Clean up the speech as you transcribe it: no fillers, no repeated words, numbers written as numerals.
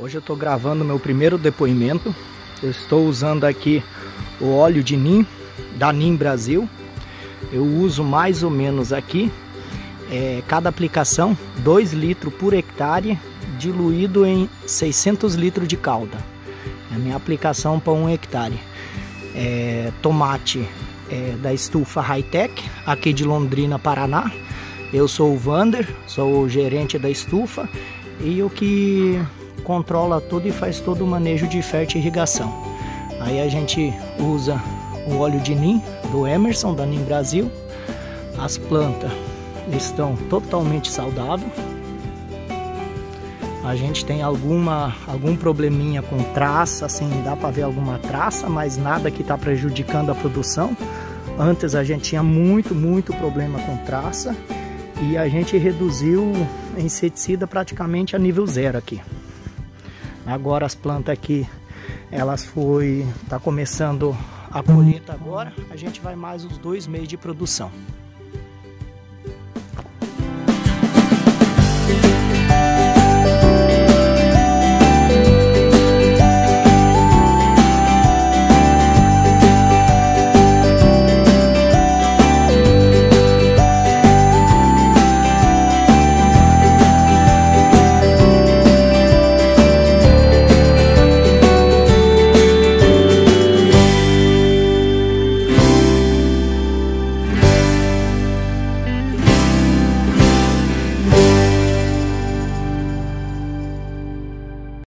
Hoje eu estou gravando meu primeiro depoimento. Eu estou usando aqui o óleo de Nim, da Nim Brasil. Eu uso mais ou menos aqui, cada aplicação, 2 litros por hectare, diluído em 600 litros de calda. É a minha aplicação para 1 hectare. Tomate da estufa high-tech, aqui de Londrina, Paraná. Eu sou o Vander, sou o gerente da estufa e o que controla tudo e faz todo o manejo de fértil e irrigação. Aí a gente usa o óleo de Nim, do Emerson, da Nim Brasil. As plantas estão totalmente saudáveis. A gente tem algum probleminha com traça, assim, dá para ver alguma traça, mas nada que está prejudicando a produção. Antes a gente tinha muito problema com traça e a gente reduziu inseticida praticamente a nível zero aqui. Agora as plantas aqui, elas tá começando a colheita agora, a gente vai mais uns 2 meses de produção.